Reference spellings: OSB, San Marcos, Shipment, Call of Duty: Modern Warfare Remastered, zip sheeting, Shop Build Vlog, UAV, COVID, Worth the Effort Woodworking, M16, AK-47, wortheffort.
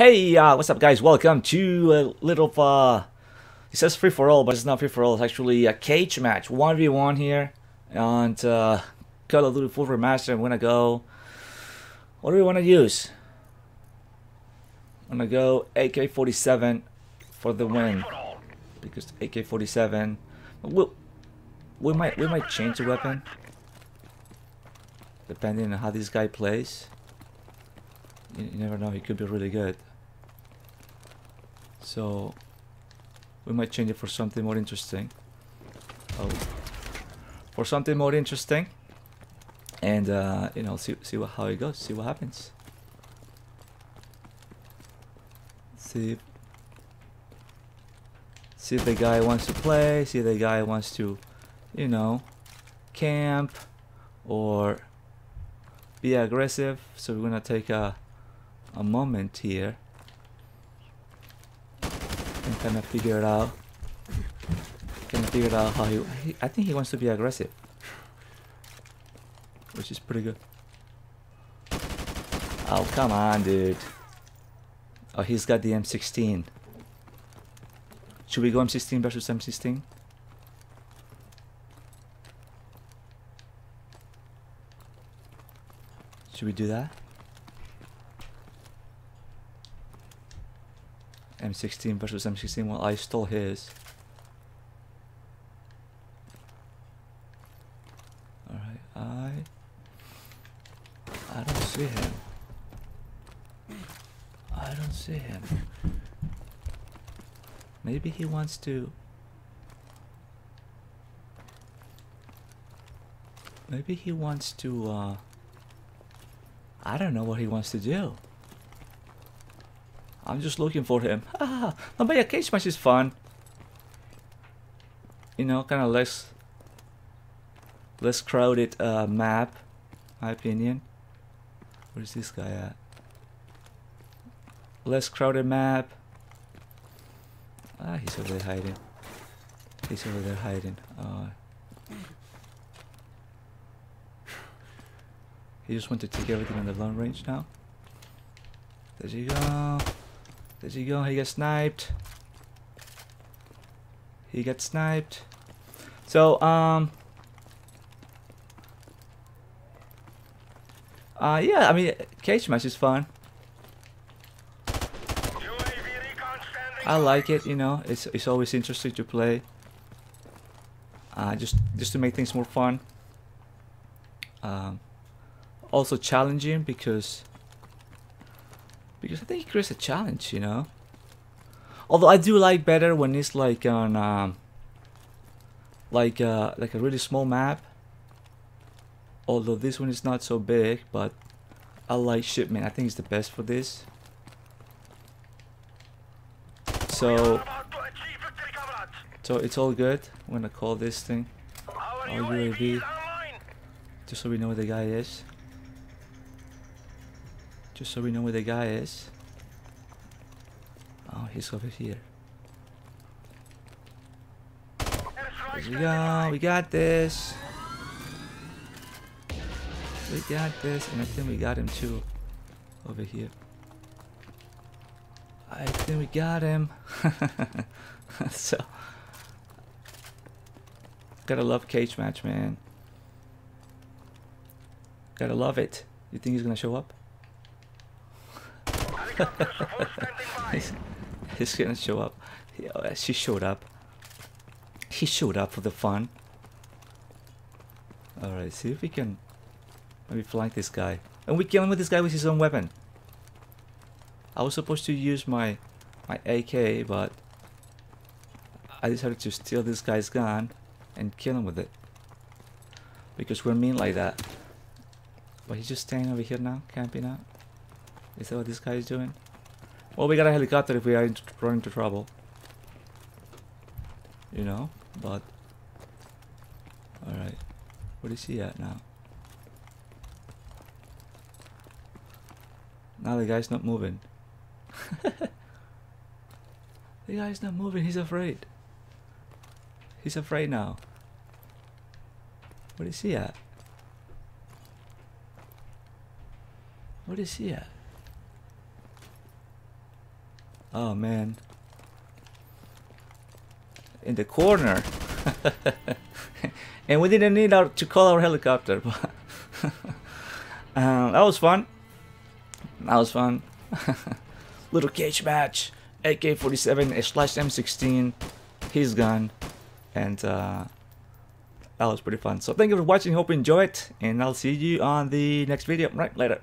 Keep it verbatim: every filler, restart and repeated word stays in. Hey, uh, what's up guys, welcome to a little, uh, it says free for all, but it's not free for all, it's actually a cage match, one v one here, and uh, Call of Duty four Remastered. I'm gonna go, what do we wanna use? I'm gonna go A K forty-seven for the win, because A K forty-seven, we'll, we might, we might change the weapon, depending on how this guy plays. You, you never know, he could be really good. So we might change it for something more interesting. Oh, for something more interesting, and uh, you know, see see what, how it goes, see what happens. See, see if the guy wants to play. See if the guy wants to, you know, camp or be aggressive. So we're gonna take a a moment here and kind of figure it out. Can figure it out how he, he. I think he wants to be aggressive, which is pretty good. Oh, come on, dude. Oh, he's got the M sixteen. Should we go M sixteen versus M sixteen? Should we do that? M sixteen versus M sixteen. Well, I stole his. Alright, I... I don't see him. I don't see him. Maybe he wants to... Maybe he wants to, uh... I don't know what he wants to do. I'm just looking for him. Ah, no, but yeah, cage match is fun. You know, kind of less, less crowded uh, map, my opinion. Where is this guy at? Less crowded map. Ah, he's over there hiding. He's over there hiding. Oh. He just wants to take everything on the long range now. There you go. There you go, he got sniped. He got sniped. So, um... Uh, yeah, I mean, cage match is fun. I like it, you know, it's, it's always interesting to play. Uh, just, just to make things more fun. Um, also challenging because... Because I think it creates a challenge, you know. Although I do like better when it's like on, um, like uh, like a really small map. Although this one is not so big, but I like Shipment. I think it's the best for this. So, so it's all good. I'm gonna call this thing our U A V, just so we know where the guy is. Just so we know where the guy is. Oh, he's over here. There we go. We got this. We got this, and I think we got him too. Over here. I think we got him. So, gotta love cage match, man. Gotta love it. You think he's gonna show up? he's, he's gonna show up. He, oh, she showed up. He showed up for the fun. Alright, see if we can maybe flank this guy. And we kill him with this guy with his own weapon. I was supposed to use my my A K, but I decided to steal this guy's gun and kill him with it. Because we're mean like that. But he's just staying over here now, camping out. Is that what this guy is doing? Well, we got a helicopter if we are in run into trouble. You know, but... Alright. Where is he at now? Now the guy's not moving. The guy's not moving, he's afraid. He's afraid now. Where is he at? Where is he at? Oh man. In the corner. And we didn't need our, to call our helicopter. But um, that was fun. That was fun. Little cage match. A K forty-seven slash M sixteen. His gun. And uh, that was pretty fun. So thank you for watching. Hope you enjoyed. And I'll see you on the next video. Right, later.